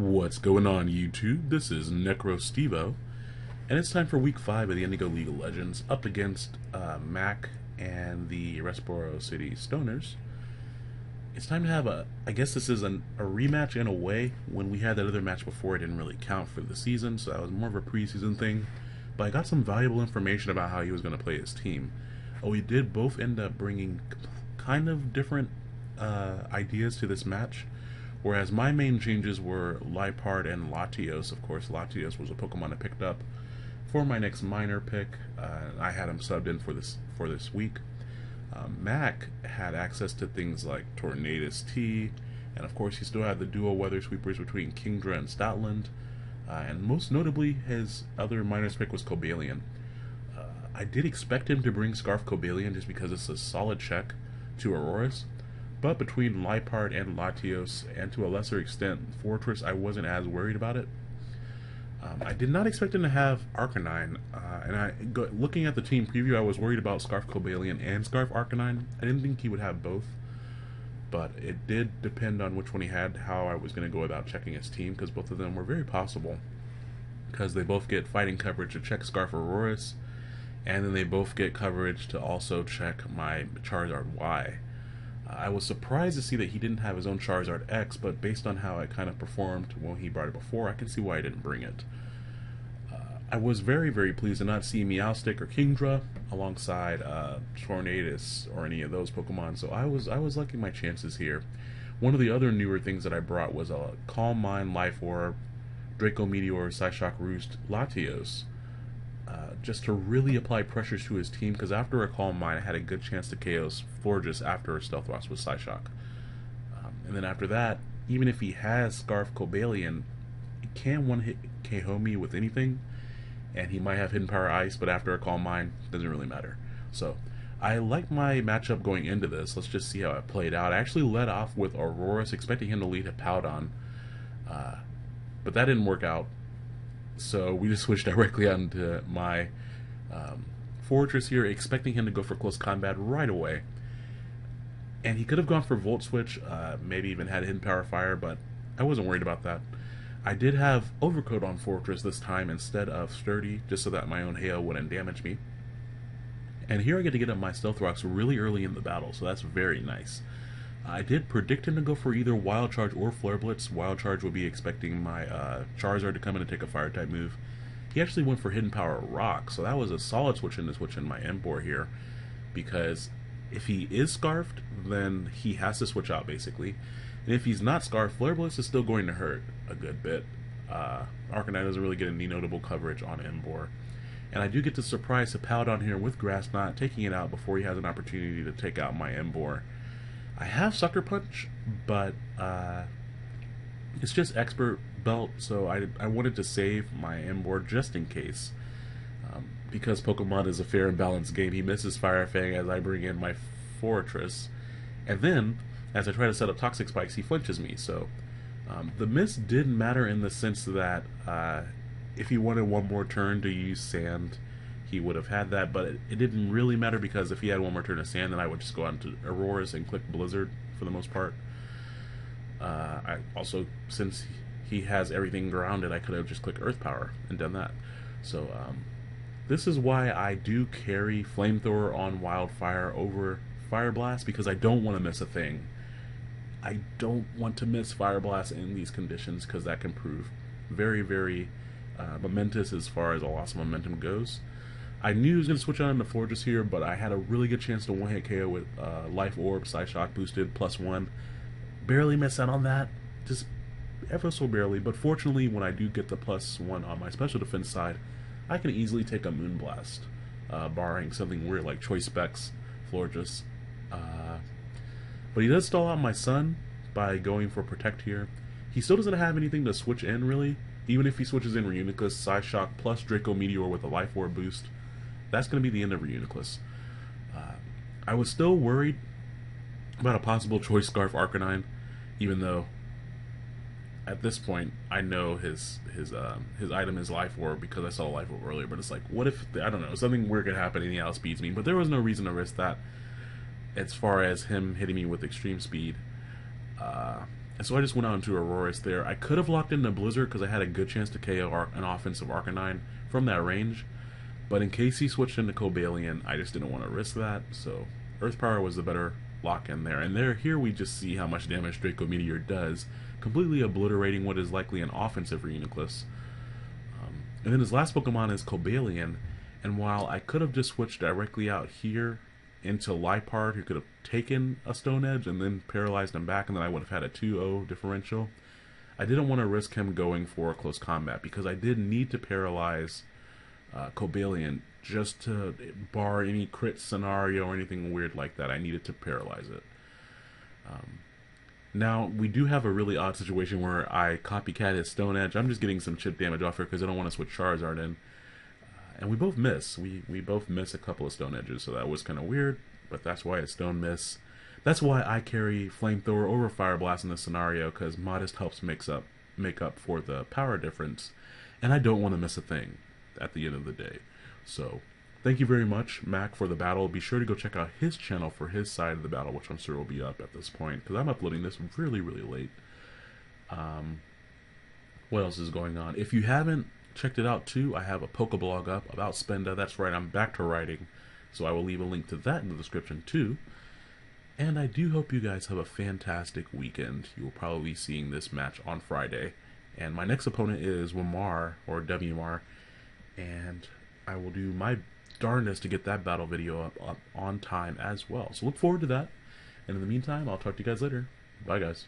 What's going on, YouTube? This is NecroStevo, and it's time for Week 5 of the Indigo League of Legends, up against Mac and the Rustboro City Stoners. It's time to have a... I guess this is a rematch in a way. When we had that other match before, it didn't really count for the season, so that was more of a preseason thing. But I got some valuable information about how he was going to play his team. We did both end up bringing kind of different ideas to this match. Whereas my main changes were Liepard and Latios. Of course, Latios was a Pokemon I picked up for my next minor pick. I had him subbed in for this week. Mac had access to things like Tornadus T, and of course he still had the duo weather sweepers between Kingdra and Stoutland. And most notably, his other minor pick was Cobalion. I did expect him to bring Scarf Cobalion just because it's a solid check to Aurorus. But between Liepard and Latios, and to a lesser extent Fortress, I wasn't as worried about it. I did not expect him to have Arcanine, and looking at the team preview, I was worried about Scarf Cobalion and Scarf Arcanine. I didn't think he would have both, but it did depend on which one he had, how I was going to go about checking his team, because both of them were very possible, because they both get fighting coverage to check Scarf Aurorus, and then they both get coverage to also check my Charizard Y. I was surprised to see that he didn't have his own Charizard X, but based on how it kind of performed when he brought it before, I can see why he didn't bring it. I was very, very pleased to not see Meowstic or Kingdra alongside Tornadus or any of those Pokemon, so I was liking my chances here. One of the other newer things that I brought was a Calm Mind, Life Orb, Draco Meteor, Psyshock Roost, Latios, just to really apply pressures to his team, because after a Calm Mind, I had a good chance to KO's Florges after Stealth Rock with Psyshock. And then after that, even if he has Scarf Cobalion, he can one-hit KO me with anything, and he might have Hidden Power Ice, but after a Calm Mind, doesn't really matter. So, I like my matchup going into this. Let's just see how it played out. I actually led off with Aurorus, expecting him to lead a Powdon, but that didn't work out. So we just switched directly out into my Fortress here, expecting him to go for close combat right away. And he could have gone for Volt Switch, maybe even had Hidden Power Fire, but I wasn't worried about that. I did have Overcoat on Fortress this time instead of Sturdy, just so that my own hail wouldn't damage me. And here I get to get up my Stealth Rocks really early in the battle, so that's very nice. I did predict him to go for either Wild Charge or Flare Blitz. Wild Charge would be expecting my Charizard to come in and take a Fire-type move. He actually went for Hidden Power Rock, so that was a solid switch in to switch in my Emboar here, because if he is Scarfed, then he has to switch out, basically. And if he's not Scarfed, Flare Blitz is still going to hurt a good bit. Arcanine doesn't really get any notable coverage on Emboar. And I do get to surprise Hippowdon here with Grass Knot, taking it out before he has an opportunity to take out my Emboar. I have Sucker Punch, but it's just Expert Belt, so I wanted to save my Emboar just in case. Because Pokemon is a fair and balanced game, he misses Fire Fang as I bring in my Fortress. And then, as I try to set up Toxic Spikes, he flinches me. So the miss did matter in the sense that if he wanted one more turn to use Sand, he would have had that, but it didn't really matter, because if he had one more turn of Sand, then I would just go out to Aurorus and click Blizzard for the most part. I also, since he has everything grounded, I could have just clicked Earth Power and done that. So this is why I do carry Flamethrower on Wildfire over Fire Blast, because I don't want to miss a thing. I don't want to miss Fire Blast in these conditions, because that can prove very, very momentous as far as a loss of momentum goes. I knew he was going to switch on to Florges here, but I had a really good chance to one-hit KO with Life Orb, Psyshock boosted, +1. Barely missed out on that, just ever so barely, but fortunately when I do get the +1 on my special defense side, I can easily take a Moonblast, barring something weird like Choice Specs, Florges. But he does stall out my Sun by going for Protect here. He still doesn't have anything to switch in, really. Even if he switches in Reuniclus, Psyshock plus Draco Meteor with a Life Orb boost, that's going to be the end of Reuniclus. I was still worried about a possible Choice Scarf Arcanine, even though at this point I know his item is Life Orb because I saw Life Orb earlier, but it's like, what if, I don't know, something weird could happen and he outspeeds me, but there was no reason to risk that as far as him hitting me with extreme speed. And so I just went out into Aurorus there. I could have locked into Blizzard because I had a good chance to KO an offensive Arcanine from that range. But in case he switched into Cobalion, I just didn't want to risk that. So Earth Power was the better lock in there. And here we just see how much damage Draco Meteor does, completely obliterating what is likely an offensive Reuniclus. And then his last Pokemon is Cobalion. And while I could have just switched directly out here into Liepard, who could have taken a Stone Edge and then paralyzed him back, and then I would have had a 2-0 differential, I didn't want to risk him going for close combat because I did need to paralyze Cobalion just to bar any crit scenario or anything weird like that. I needed to paralyze it. Now, we do have a really odd situation where I copycat his Stone Edge. I'm just getting some chip damage off here because I don't want to switch Charizard in. And we both miss. We both miss a couple of Stone Edges, so that was kind of weird, but that's why it's Stone Miss. That's why I carry Flamethrower over Fire Blast in this scenario, because Modest helps make up for the power difference, and I don't want to miss a thing at the end of the day. So, thank you very much, Mac, for the battle. Be sure to go check out his channel for his side of the battle, which I'm sure will be up at this point, because I'm uploading this really, really late. What else is going on? If you haven't checked it out too, I have a Pokeblog up about Spenda. That's right, I'm back to writing, so I will leave a link to that in the description too. And I do hope you guys have a fantastic weekend. You will probably be seeing this match on Friday, and my next opponent is Wimar, or WMR, and I will do my darndest to get that battle video up on time as well. So look forward to that, and in the meantime, I'll talk to you guys later. Bye guys.